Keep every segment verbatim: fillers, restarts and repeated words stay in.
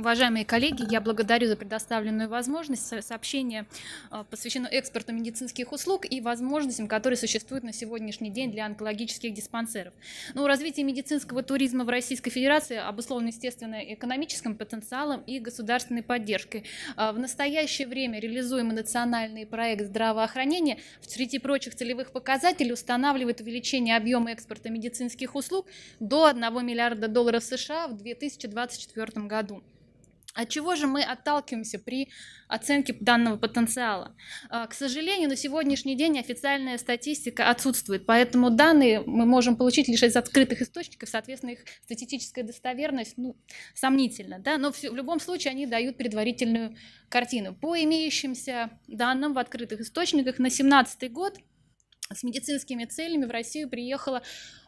Уважаемые коллеги, я благодарю за предоставленную возможность. Сообщение посвящено экспорту медицинских услуг и возможностям, которые существуют на сегодняшний день для онкологических диспансеров. Но развитие медицинского туризма в Российской Федерации обусловлено, естественно, экономическим потенциалом и государственной поддержкой. В настоящее время реализуемый национальный проект здравоохранения в среди прочих целевых показателей устанавливает увеличение объема экспорта медицинских услуг до одного миллиарда долларов США в две тысячи двадцать четвёртом году. От чего же мы отталкиваемся при оценке данного потенциала? К сожалению, на сегодняшний день официальная статистика отсутствует, поэтому данные мы можем получить лишь из открытых источников, соответственно, их статистическая достоверность, ну, сомнительна, да? Но в любом случае они дают предварительную картину. По имеющимся данным в открытых источниках на две тысячи семнадцатый год с медицинскими целями в Россию приехало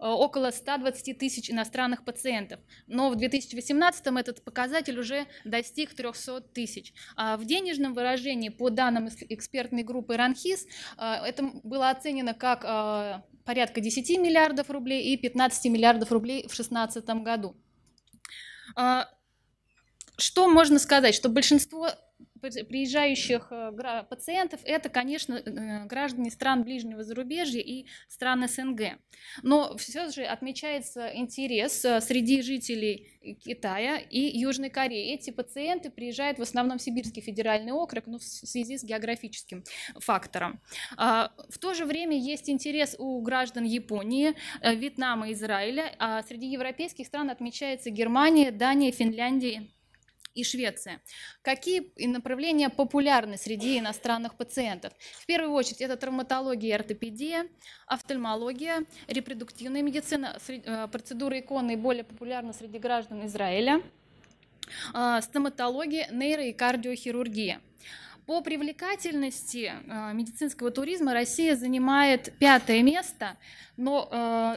около ста двадцати тысяч иностранных пациентов, но в две тысячи восемнадцатом этот показатель уже достиг трёхсот тысяч. А в денежном выражении, по данным экспертной группы РАНХиГС, это было оценено как порядка десяти миллиардов рублей и пятнадцати миллиардов рублей в две тысячи шестнадцатом году. Что можно сказать? Что большинство приезжающих пациентов — это, конечно, граждане стран ближнего зарубежья и стран СНГ. Но все же отмечается интерес среди жителей Китая и Южной Кореи. Эти пациенты приезжают в основном в Сибирский федеральный округ, ну, в связи с географическим фактором. В то же время есть интерес у граждан Японии, Вьетнама, Израиля. А среди европейских стран отмечается Германия, Дания, Финляндия и Швеция. Какие направления популярны среди иностранных пациентов? В первую очередь это травматология и ортопедия, офтальмология, репродуктивная медицина, процедуры ИКО наиболее популярны среди граждан Израиля, стоматология, нейро- и кардиохирургия. По привлекательности медицинского туризма Россия занимает пятое место, но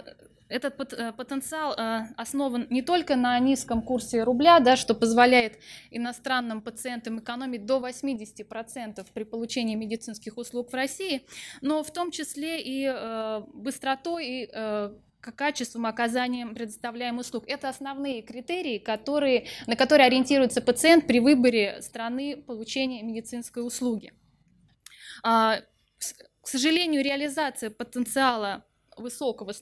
этот потенциал основан не только на низком курсе рубля, да, что позволяет иностранным пациентам экономить до восьмидесяти процентов при получении медицинских услуг в России, но в том числе и быстротой и качеством оказания предоставляемых услуг. Это основные критерии, которые, на которые ориентируется пациент при выборе страны получения медицинской услуги. К сожалению, реализация потенциала высокого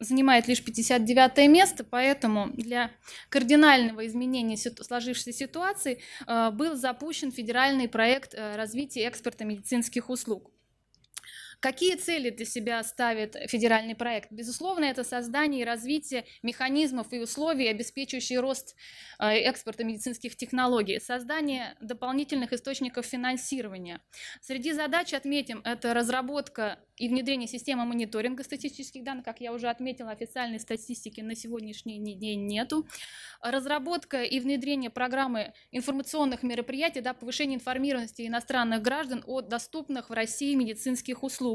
занимает лишь пятьдесят девятое место, поэтому для кардинального изменения сложившейся ситуации был запущен федеральный проект развития экспорта медицинских услуг. Какие цели для себя ставит федеральный проект? Безусловно, это создание и развитие механизмов и условий, обеспечивающих рост экспорта медицинских технологий, создание дополнительных источников финансирования. Среди задач отметим это разработка и внедрение системы мониторинга статистических данных, как я уже отметила, официальной статистики на сегодняшний день нету. Разработка и внедрение программы информационных мероприятий, да, повышение информированности иностранных граждан о доступных в России медицинских услугах.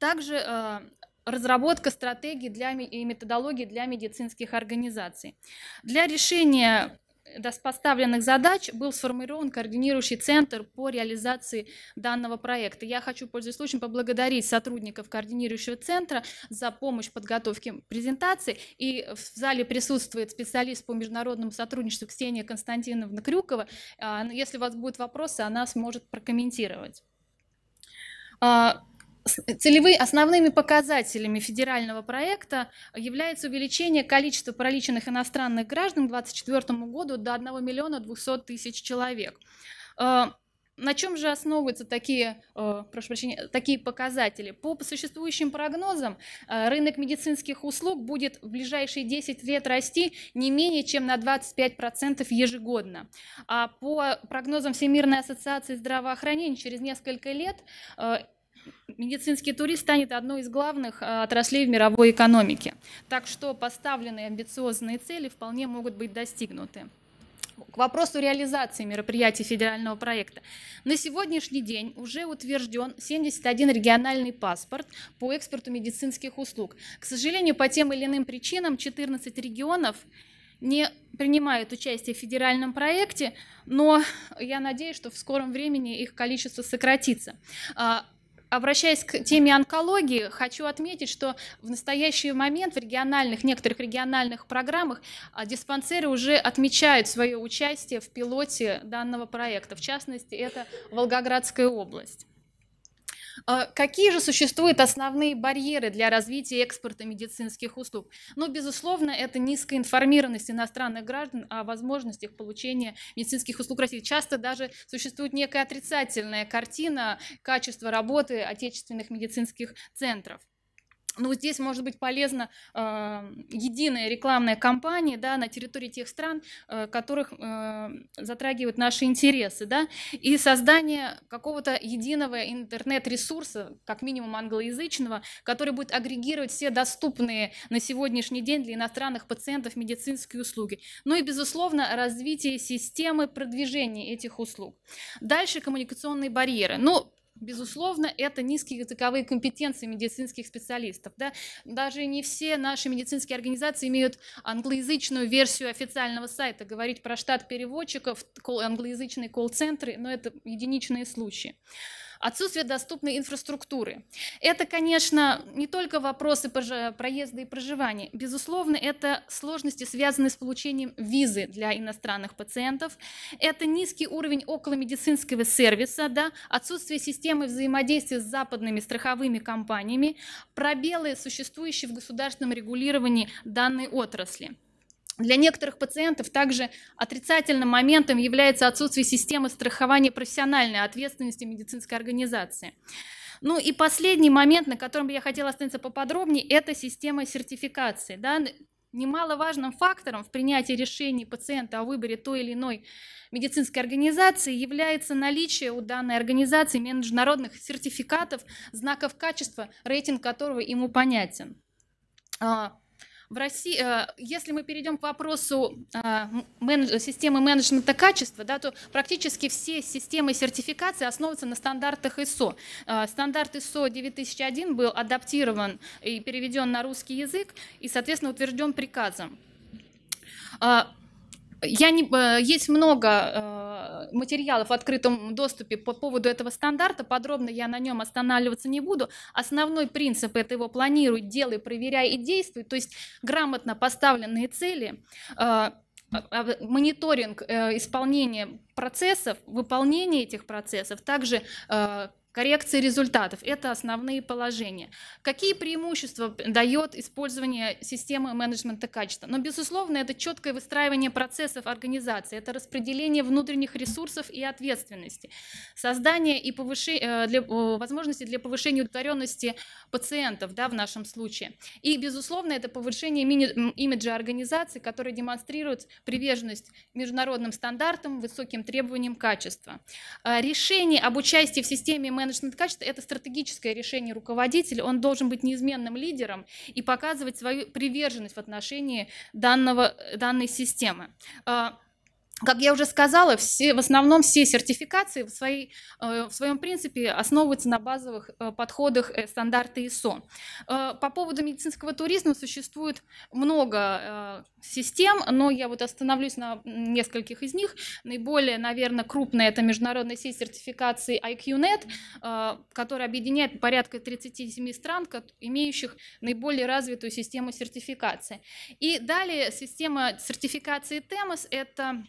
Также э, разработка стратегий для, и методологии для медицинских организаций. Для решения поставленных задач был сформирован координирующий центр по реализации данного проекта. Я хочу, пользуясь случаем, поблагодарить сотрудников координирующего центра за помощь в подготовке презентации. И в зале присутствует специалист по международному сотрудничеству Ксения Константиновна Крюкова. Если у вас будут вопросы, она сможет прокомментировать. Целевые основными показателями федерального проекта является увеличение количества проличенных иностранных граждан к две тысячи двадцать четвёртому году до одного миллиона двухсот тысяч человек. На чем же основываются такие, прошу прощения, такие показатели? По существующим прогнозам, рынок медицинских услуг будет в ближайшие десять лет расти не менее чем на двадцать пять процентов ежегодно. А по прогнозам Всемирной ассоциации здравоохранения, через несколько лет медицинский туризм станет одной из главных отраслей в мировой экономике. Так что поставленные амбициозные цели вполне могут быть достигнуты. К вопросу реализации мероприятий федерального проекта. На сегодняшний день уже утвержден семьдесят один региональный паспорт по экспорту медицинских услуг. К сожалению, по тем или иным причинам четырнадцать регионов не принимают участие в федеральном проекте, но я надеюсь, что в скором времени их количество сократится. Обращаясь к теме онкологии, хочу отметить, что в настоящий момент в региональных, некоторых региональных программах диспансеры уже отмечают свое участие в пилоте данного проекта. В частности, это Волгоградская область. Какие же существуют основные барьеры для развития экспорта медицинских услуг? Ну, безусловно, это низкая информированность иностранных граждан о возможностях получения медицинских услуг в России. Часто даже существует некая отрицательная картина качества работы отечественных медицинских центров. Ну, здесь может быть полезна э, единая рекламная кампания, да, на территории тех стран, э, которых э, затрагивают наши интересы, да, и создание какого-то единого интернет-ресурса, как минимум англоязычного, который будет агрегировать все доступные на сегодняшний день для иностранных пациентов медицинские услуги. Ну и, безусловно, развитие системы продвижения этих услуг. Дальше коммуникационные барьеры. Ну, безусловно, это низкие языковые компетенции медицинских специалистов. Да? Даже не все наши медицинские организации имеют англоязычную версию официального сайта. Говорить про штат переводчиков, англоязычные колл-центры, но это единичные случаи. Отсутствие доступной инфраструктуры. Это, конечно, не только вопросы проезда и проживания. Безусловно, это сложности, связанные с получением визы для иностранных пациентов. Это низкий уровень околомедицинского сервиса, да? Отсутствие системы взаимодействия с западными страховыми компаниями, пробелы, существующие в государственном регулировании данной отрасли. Для некоторых пациентов также отрицательным моментом является отсутствие системы страхования профессиональной ответственности медицинской организации. Ну и последний момент, на котором я хотела остановиться поподробнее, это система сертификации. Да? Немаловажным фактором в принятии решений пациента о выборе той или иной медицинской организации является наличие у данной организации международных сертификатов, знаков качества, рейтинг которого ему понятен. В России, если мы перейдем к вопросу системы менеджмента качества, да, то практически все системы сертификации основываются на стандартах ИСО. Стандарт ИСО девять тысяч один был адаптирован и переведен на русский язык и, соответственно, утвержден приказом. Я не, есть много материалов в открытом доступе по поводу этого стандарта, подробно я на нем останавливаться не буду. Основной принцип – это его планируй, делай, проверяй и действуй, то есть грамотно поставленные цели, мониторинг исполнения процессов, выполнение этих процессов, также коррекции результатов – это основные положения. Какие преимущества дает использование системы менеджмента качества? Но, безусловно, это четкое выстраивание процессов организации, это распределение внутренних ресурсов и ответственности, создание и повышение, для, возможности для повышения удовлетворенности пациентов, да, в нашем случае. И, безусловно, это повышение имиджа организации, которая демонстрирует приверженность международным стандартам, высоким требованиям качества. Решение об участии в системе менеджмент качества – это стратегическое решение руководителя, он должен быть неизменным лидером и показывать свою приверженность в отношении данного, данной системы. Как я уже сказала, все, в основном все сертификации в, своей, в своем принципе основываются на базовых подходах стандарта ИСО. По поводу медицинского туризма существует много систем, но я вот остановлюсь на нескольких из них. Наиболее, наверное, крупная – это международная сеть сертификации ай кью нет, которая объединяет порядка тридцати семи стран, имеющих наиболее развитую систему сертификации. И далее система сертификации Temos – это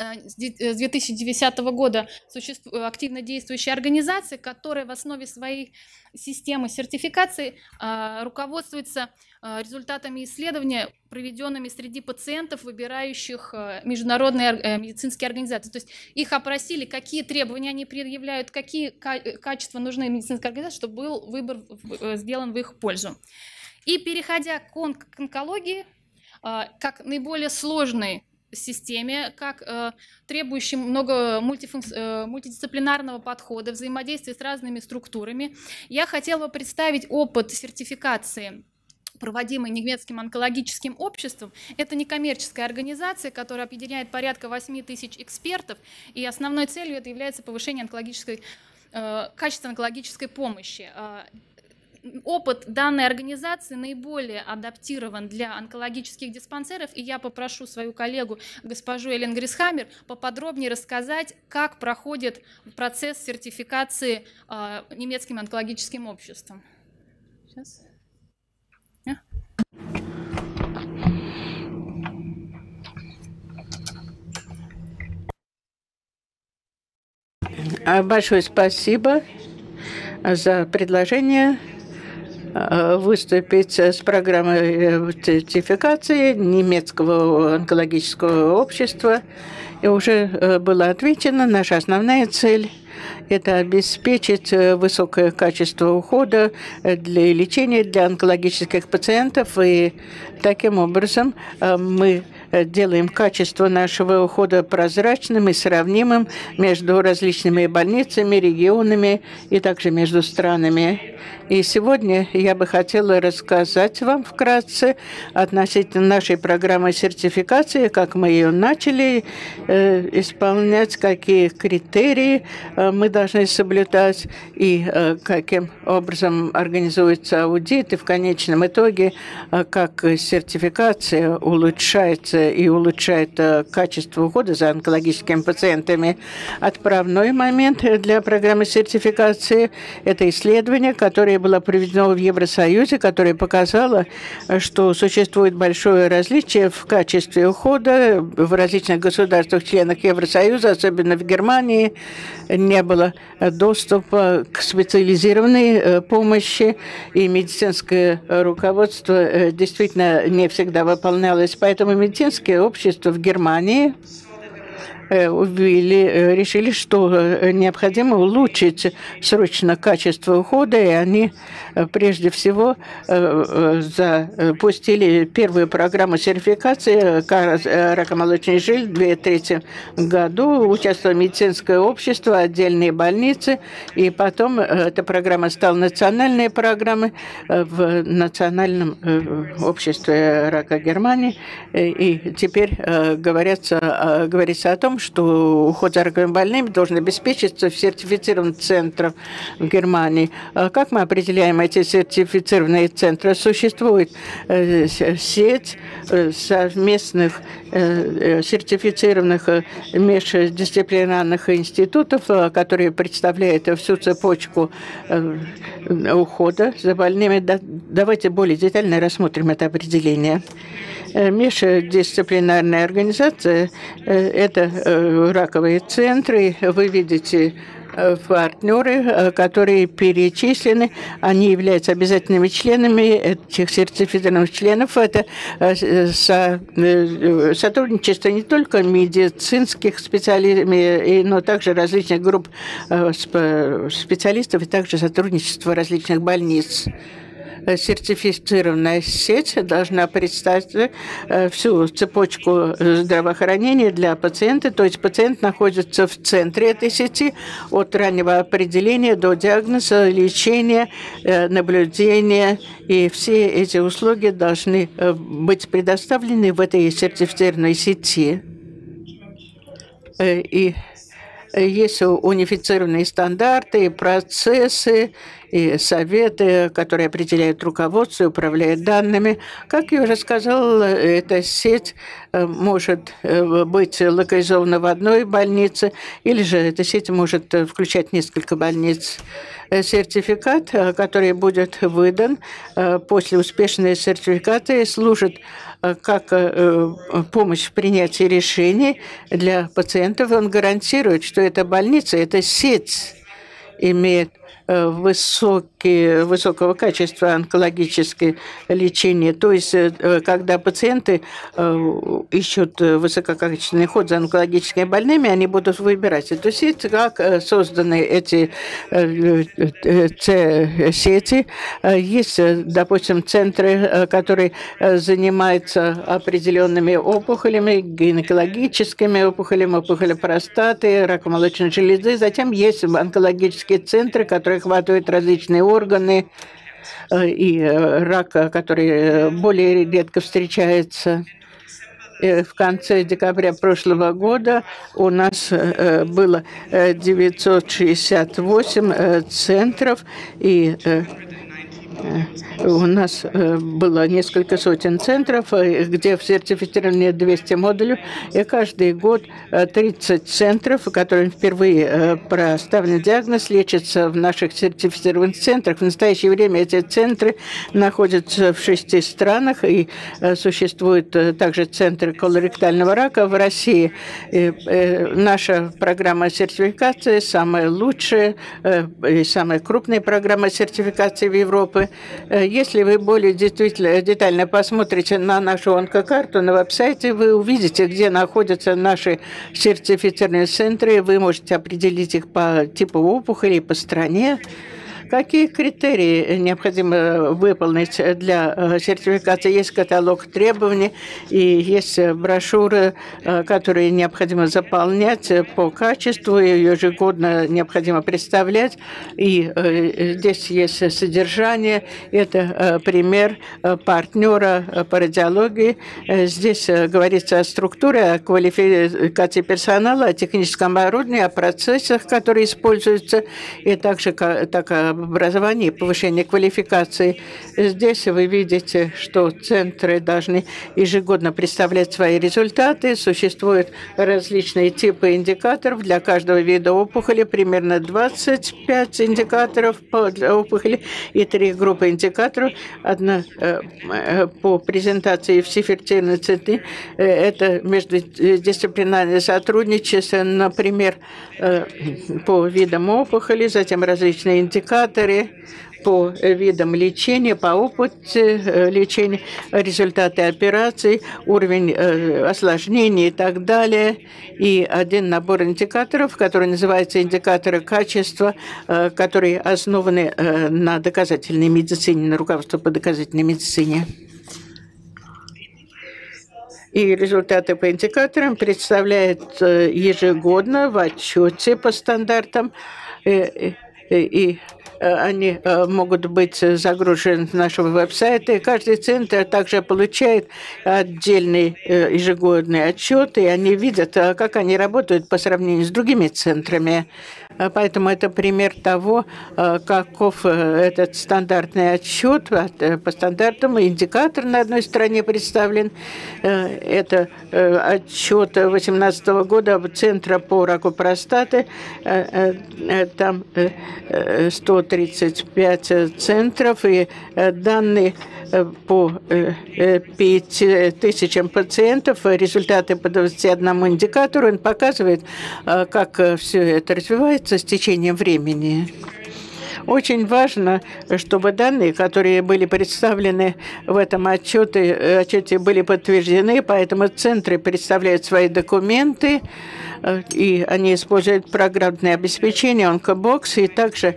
с две тысячи десятого года активно действующая организация, которая в основе своей системы сертификации руководствуется результатами исследования, проведенными среди пациентов, выбирающих международные медицинские организации. То есть их опросили, какие требования они предъявляют, какие качества нужны медицинской организации, чтобы был выбор сделан в их пользу. И переходя к онкологии, как наиболее сложный системе, как э, требующим много мультифункци... э, мультидисциплинарного подхода, взаимодействия с разными структурами, я хотела бы представить опыт сертификации, проводимый немецким онкологическим обществом. Это некоммерческая организация, которая объединяет порядка восьми тысяч экспертов, и основной целью это является повышение онкологической, э, качества онкологической помощи. опыт данной организации наиболее адаптирован для онкологических диспансеров, и я попрошу свою коллегу, госпожу Элен Грисхаммер, поподробнее рассказать, как проходит процесс сертификации э, немецким онкологическим обществом. Сейчас. А? Большое спасибо за предложение выступить с программой сертификации немецкого онкологического общества. И уже была отвечена наша основная цель. Это обеспечить высокое качество ухода для лечения для онкологических пациентов. И таким образом мы делаем качество нашего ухода прозрачным и сравнимым между различными больницами, регионами и также между странами. И сегодня я бы хотела рассказать вам вкратце относительно нашей программы сертификации, как мы ее начали исполнять, какие критерии мы должны соблюдать и каким образом организуется аудит, и в конечном итоге как сертификация улучшается и улучшает качество ухода за онкологическими пациентами. Отправной момент для программы сертификации – это исследование, которое было проведено в Евросоюзе, которое показало, что существует большое различие в качестве ухода в различных государствах-членах Евросоюза, особенно в Германии. Не было доступа к специализированной помощи, и медицинское руководство действительно не всегда выполнялось. Поэтому медицинское общество в Германии увидели, решили, что необходимо улучшить срочно качество ухода, и они прежде всего запустили первую программу сертификации рака молочной железы в две тысячи третьем году. Участвовало медицинское общество, отдельные больницы, и потом эта программа стала национальной программой в национальном обществе рака Германии, и теперь говорится, говорится о том, что уход за раковыми больными должен обеспечиться в сертифицированных центрах в Германии. Как мы определяем эти сертифицированные центры? Существует сеть совместных сертифицированных междисциплинарных институтов, которые представляют всю цепочку ухода за больными. Давайте более детально рассмотрим это определение. Междисциплинарная организация – это раковые центры. Вы видите партнеры, которые перечислены, они являются обязательными членами этих сертифицированных членов. Это сотрудничество не только медицинских специалистов, но также различных групп специалистов и также сотрудничество различных больниц. Сертифицированная сеть должна представить всю цепочку здравоохранения для пациента, то есть пациент находится в центре этой сети от раннего определения до диагноза, лечения, наблюдения, и все эти услуги должны быть предоставлены в этой сертифицированной сети. И есть унифицированные стандарты, процессы и советы, которые определяют руководство и управляют данными. Как я уже сказала, эта сеть может быть локализована в одной больнице, или же эта сеть может включать несколько больниц. Сертификат, который будет выдан после успешной сертификации, служит как помощь в принятии решений для пациентов. Он гарантирует, что эта больница, эта сеть имеет высокие, высокого качества онкологическое лечение. То есть, когда пациенты ищут высококачественный уход за онкологическими больными, они будут выбирать эту сеть. Как созданы эти сети? Есть, допустим, центры, которые занимаются определенными опухолями, гинекологическими опухолями, опухолью простаты, раком молочной железы. Затем есть онкологические центры, которые охватывают различные органы и рак, который более редко встречается. В конце декабря прошлого года у нас было девятьсот шестьдесят восемь центров, и У нас было несколько сотен центров, где в сертифицировании двести модулей, и каждый год тридцать центров, которым впервые проставлен диагноз, лечатся в наших сертифицированных центрах. В настоящее время эти центры находятся в шести странах, и существуют также центры колоректального рака в России. И наша программа сертификации самая лучшая и самая крупная программа сертификации в Европе. Если вы более детально посмотрите на нашу онкокарту на веб-сайте, вы увидите, где находятся наши сертифицированные центры. Вы можете определить их по типу опухоли, по стране. Какие критерии необходимо выполнить для сертификации? Есть каталог требований и есть брошюры, которые необходимо заполнять по качеству, и ежегодно необходимо представлять. И здесь есть содержание. Это пример партнера по радиологии. Здесь говорится о структуре, о квалификации персонала, о техническом оборудовании, о процессах, которые используются, и также такая образования и повышения квалификации. Здесь вы видите, что центры должны ежегодно представлять свои результаты. Существуют различные типы индикаторов для каждого вида опухоли, примерно двадцать пять индикаторов по опухоли и три группы индикаторов. Одна по презентации в сефертирной центре. Это междисциплинарное сотрудничество, например, по видам опухоли, затем различные индикаторы, по видам лечения, по опыту лечения, результаты операций, уровень осложнений и так далее. И один набор индикаторов, который называется индикаторы качества, которые основаны на доказательной медицине, на руководство по доказательной медицине. И результаты по индикаторам представляют ежегодно в отчете по стандартам. И они могут быть загружены в наши веб-сайты. И каждый центр также получает отдельный ежегодный отчет, и они видят, как они работают по сравнению с другими центрами. Поэтому это пример того, каков этот стандартный отчет. По стандартам индикатор на одной стороне представлен. Это отчет две тысячи восемнадцатого года Центра по раку простаты. Там сто тридцать пять центров, и данные по пяти тысячам пациентов, результаты по двадцати одному индикатору. Он показывает, как все это развивается с течением времени. Очень важно, чтобы данные, которые были представлены в этом отчете, отчете были подтверждены, поэтому центры представляют свои документы, и они используют программное обеспечение Онкобокс, и также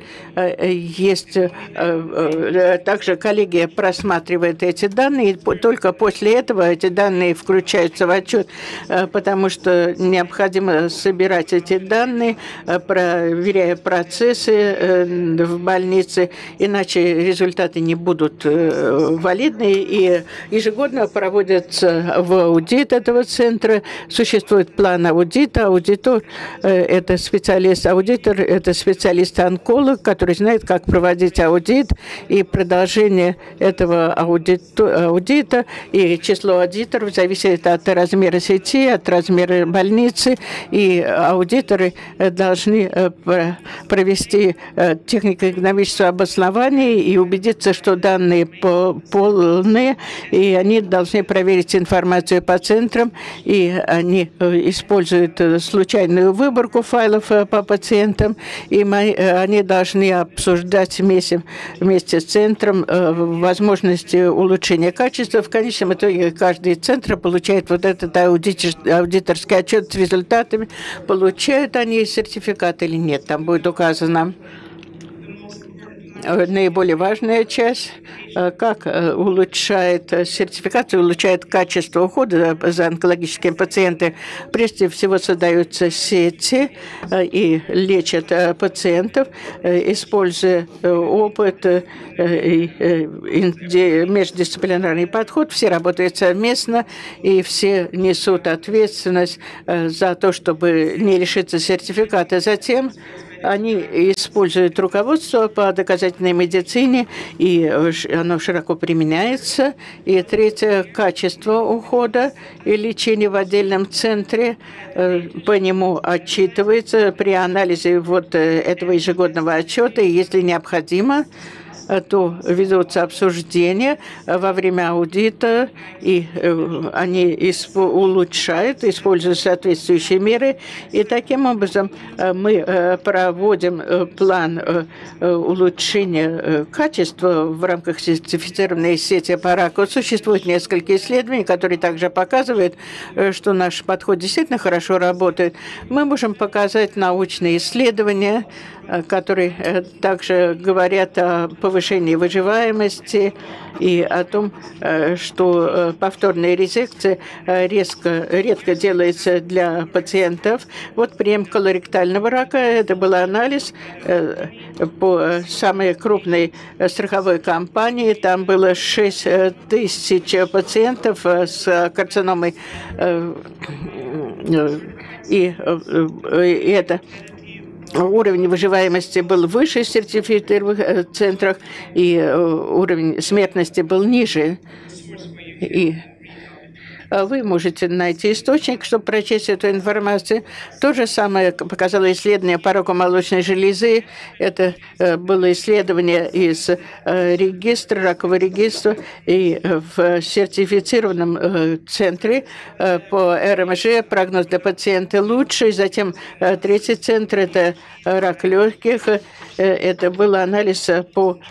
есть, также коллегия просматривает эти данные, и только после этого эти данные включаются в отчет, потому что необходимо собирать эти данные, проверяя процессы в больнице, иначе результаты не будут валидны, и ежегодно проводится в аудит этого центра, существует план аудита. Аудитор – это специалист, аудитор – это специалист-онколог, который знает, как проводить аудит, и продолжение этого аудита, аудита и число аудиторов зависит от размера сети, от размера больницы, и аудиторы должны провести технико-экономическое обоснование и убедиться, что данные полные, и они должны проверить информацию по центрам, и они используют случайную выборку файлов по пациентам, и мы, они должны обсуждать вместе, вместе с центром возможности улучшения качества. В конечном итоге каждый центр получает вот этот аудиторский отчет с результатами, получают они сертификат или нет, там будет указано. Наиболее важная часть, как улучшает сертификацию, улучшает качество ухода за онкологическими пациентами. Прежде всего создаются сети и лечат пациентов, используя опыт и междисциплинарный подход. Все работают совместно, и все несут ответственность за то, чтобы не лишиться сертификата. Затем Они используют руководство по доказательной медицине, и оно широко применяется. И третье – качество ухода и лечения в отдельном центре. По нему отчитывается при анализе вот этого ежегодного отчета, и если необходимо, то ведутся обсуждения во время аудита, и они исп... улучшают, используют соответствующие меры. И таким образом мы проводим план улучшения качества в рамках сертифицированной сети по раку. Существует несколько исследований, которые также показывают, что наш подход действительно хорошо работает. Мы можем показать научные исследования, которые также говорят о повышении выживаемости и о том, что повторные резекции резко, редко делаются для пациентов. Вот прием колоректального рака, это был анализ по самой крупной страховой компании. Там было шесть тысяч пациентов с карциномой, и, и это... Уровень выживаемости был выше в сертифицированных центрах, и уровень смертности был ниже. И вы можете найти источник, чтобы прочесть эту информацию. То же самое показало исследование по раку молочной железы. Это было исследование из регистра, ракового регистра, и в сертифицированном центре по эр эм жэ прогноз для пациента лучше. И затем третий центр – это рак легких. Это был анализ по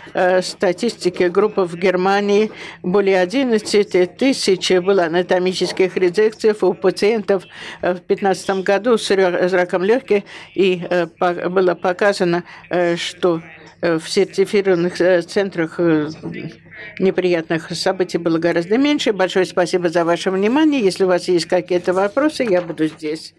статистике группы в Германии. Более одиннадцати тысяч было анатомических резекций у пациентов в две тысячи пятнадцатом году с раком легких, и было показано, что в сертифицированных центрах неприятных событий было гораздо меньше. Большое спасибо за ваше внимание. Если у вас есть какие-то вопросы, я буду здесь.